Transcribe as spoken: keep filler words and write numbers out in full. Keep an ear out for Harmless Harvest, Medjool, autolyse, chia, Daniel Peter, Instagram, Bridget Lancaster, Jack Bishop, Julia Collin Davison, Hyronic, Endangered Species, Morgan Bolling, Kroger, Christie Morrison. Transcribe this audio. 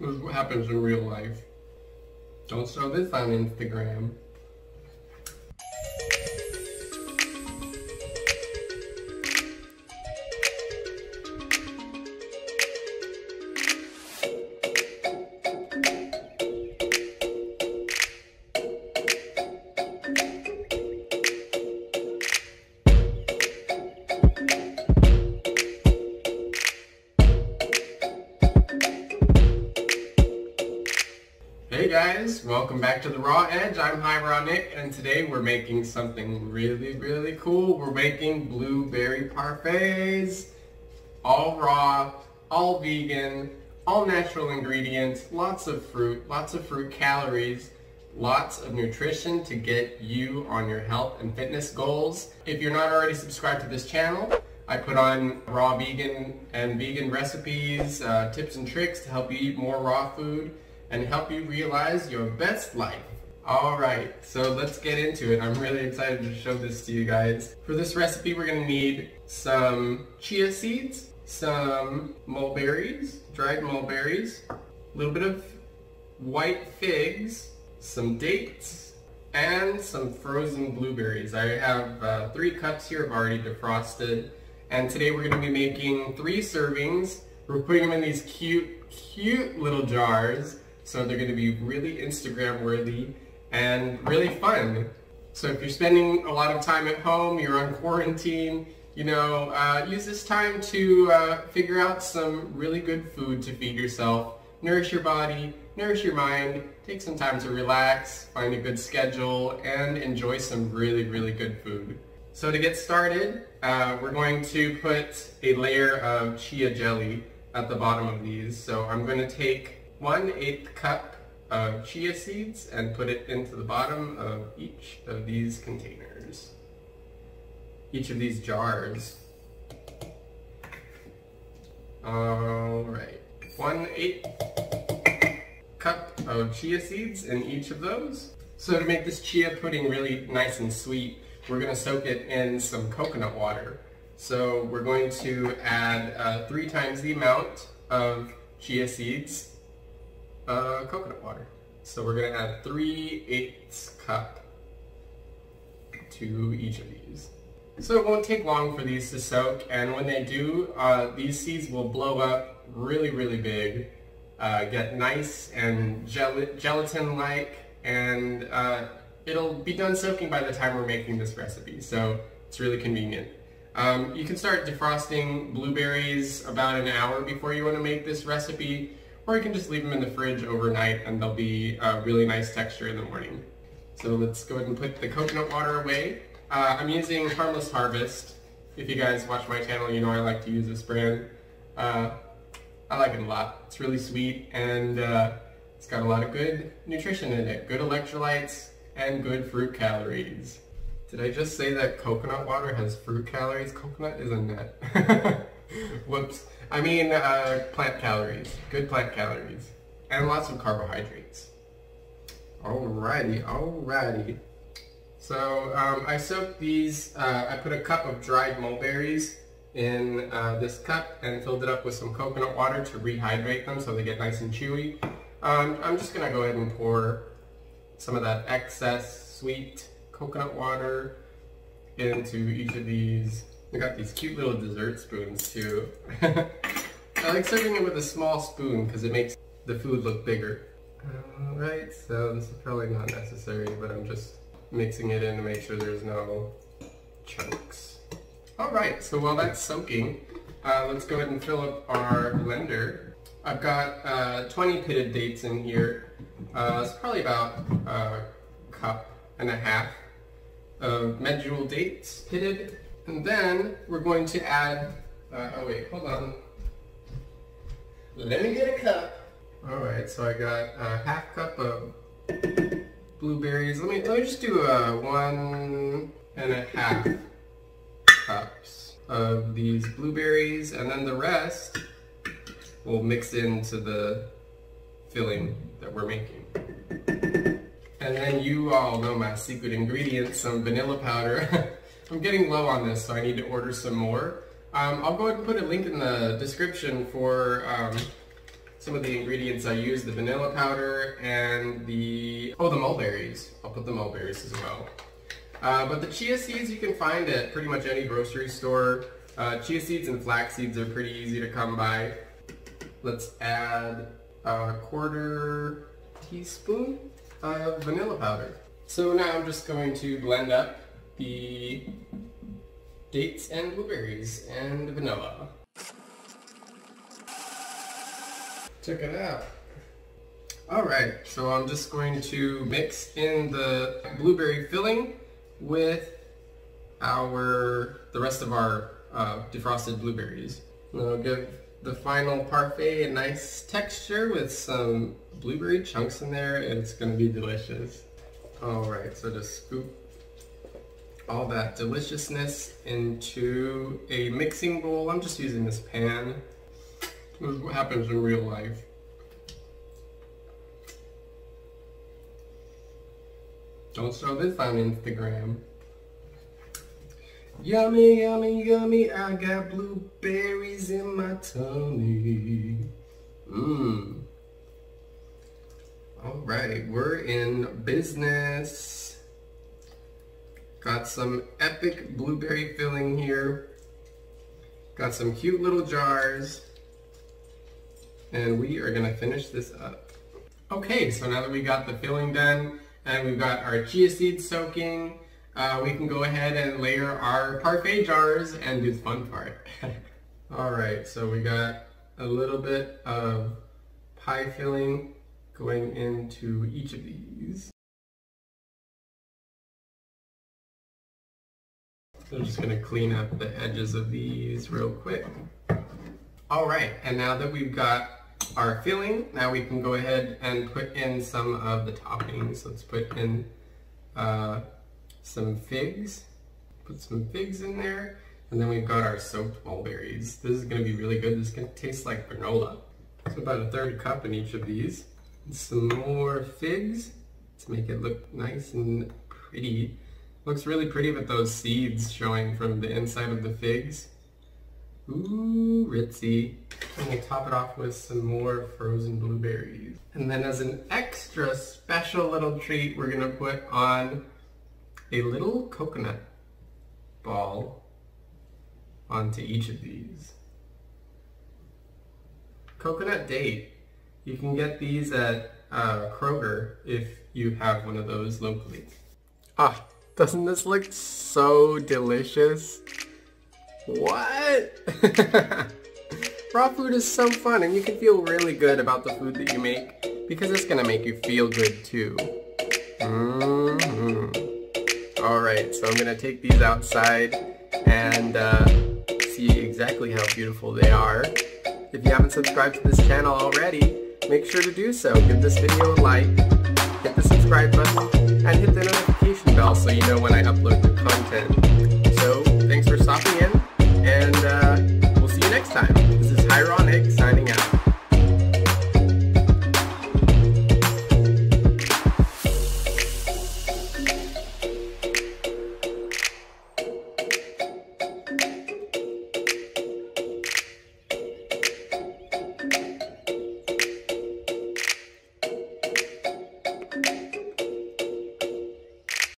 This is what happens in real life. Don't sell this on Instagram. Hey guys, welcome back to The Raw Edge. I'm Hyronic, and today we're making something really, really cool. We're making blueberry parfaits, all raw, all vegan, all natural ingredients, lots of fruit, lots of fruit calories, lots of nutrition to get you on your health and fitness goals. If you're not already subscribed to this channel, I put on raw vegan and vegan recipes, uh, tips and tricks to help you eat more raw food and help you realize your best life. Alright, so let's get into it. I'm really excited to show this to you guys. For this recipe, we're gonna need some chia seeds, some mulberries, dried mulberries, a little bit of white figs, some dates, and some frozen blueberries. I have uh, three cups here, I've already defrosted. And today we're gonna be making three servings. We're putting them in these cute, cute little jars. So they're going to be really Instagram worthy and really fun. So if you're spending a lot of time at home, you're on quarantine, you know, uh, use this time to uh, figure out some really good food to feed yourself, nourish your body, nourish your mind, take some time to relax, find a good schedule, and enjoy some really, really good food. So to get started, uh, we're going to put a layer of chia jelly at the bottom of these. So I'm going to take one eighth cup of chia seeds and put it into the bottom of each of these containers, each of these jars. Alright, one eighth cup of chia seeds in each of those. So to make this chia pudding really nice and sweet, we're going to soak it in some coconut water. So we're going to add uh, three times the amount of chia seeds. Uh, coconut water. So we're going to add three eighths cup to each of these. So it won't take long for these to soak, and when they do, uh, these seeds will blow up really, really big, uh, get nice and gel gelatin-like, and uh, it'll be done soaking by the time we're making this recipe, so it's really convenient. Um, you can start defrosting blueberries about an hour before you want to make this recipe. Or you can just leave them in the fridge overnight and they'll be a really nice texture in the morning. So let's go ahead and put the coconut water away. Uh, I'm using Harmless Harvest. If you guys watch my channel, you know I like to use this brand. Uh, I like it a lot. It's really sweet, and uh, it's got a lot of good nutrition in it. Good electrolytes and good fruit calories. Did I just say that coconut water has fruit calories? Coconut is a nut. Whoops. I mean, uh, plant calories. Good plant calories. And lots of carbohydrates. Alrighty, alrighty. So, um, I soaked these, uh, I put a cup of dried mulberries in uh, this cup and filled it up with some coconut water to rehydrate them so they get nice and chewy. Um, I'm just going to go ahead and pour some of that excess sweet coconut water into each of these. We got these cute little dessert spoons too. I like serving it with a small spoon because it makes the food look bigger. Alright, so this is probably not necessary, but I'm just mixing it in to make sure there's no chunks. Alright, so while that's soaking, uh, let's go ahead and fill up our blender. I've got uh, twenty pitted dates in here. Uh, it's probably about a cup and a half of Medjool dates pitted. And then we're going to add, uh, oh wait, hold on, let me get a cup. Alright, so I got a half cup of blueberries. Let me, let me just do a one and a half cups of these blueberries, and then the rest we'll mix into the filling that we're making. And then you all know my secret ingredient, some vanilla powder. I'm getting low on this, so I need to order some more. Um, I'll go ahead and put a link in the description for um, some of the ingredients I used, the vanilla powder and the, oh, the mulberries. I'll put the mulberries as well. Uh, but the chia seeds you can find at pretty much any grocery store. Uh, chia seeds and flax seeds are pretty easy to come by. Let's add a quarter teaspoon of vanilla powder. So now I'm just going to blend up the dates and blueberries and vanilla. Check it out. Alright, so I'm just going to mix in the blueberry filling with our the rest of our uh, defrosted blueberries. And I'll give the final parfait a nice texture with some blueberry chunks in there, and it's going to be delicious. Alright, so just scoop all that deliciousness into a mixing bowl. I'm just using this pan. This is what happens in real life. Don't show this on Instagram. Yummy, yummy, yummy, I got blueberries in my tummy. Mmm. Alright, we're in business. Got some epic blueberry filling here. Got some cute little jars. And we are gonna finish this up. Okay, so now that we got the filling done and we've got our chia seeds soaking, uh, we can go ahead and layer our parfait jars and do the fun part. All right, so we got a little bit of pie filling going into each of these. So I'm just gonna clean up the edges of these real quick. All right, and now that we've got our filling, now we can go ahead and put in some of the toppings. Let's put in uh, some figs, put some figs in there, and then we've got our soaked mulberries. This is gonna be really good. This is gonna taste like granola. So about a third cup in each of these. And some more figs to make it look nice and pretty. Looks really pretty with those seeds showing from the inside of the figs. Ooh, ritzy. And we'll top it off with some more frozen blueberries. And then as an extra special little treat, we're gonna put on a little coconut ball onto each of these. Coconut date. You can get these at uh, Kroger if you have one of those locally. Ah, doesn't this look so delicious? What? Raw food is so fun, and you can feel really good about the food that you make because it's gonna make you feel good too. Mm-hmm. All right, so I'm gonna take these outside and uh, see exactly how beautiful they are. If you haven't subscribed to this channel already, make sure to do so. Give this video a like, hit the subscribe button, and hit the notification bell so you know when I upload new content. So thanks for stopping in. And uh, we'll see you next time. This is Hironic signing off.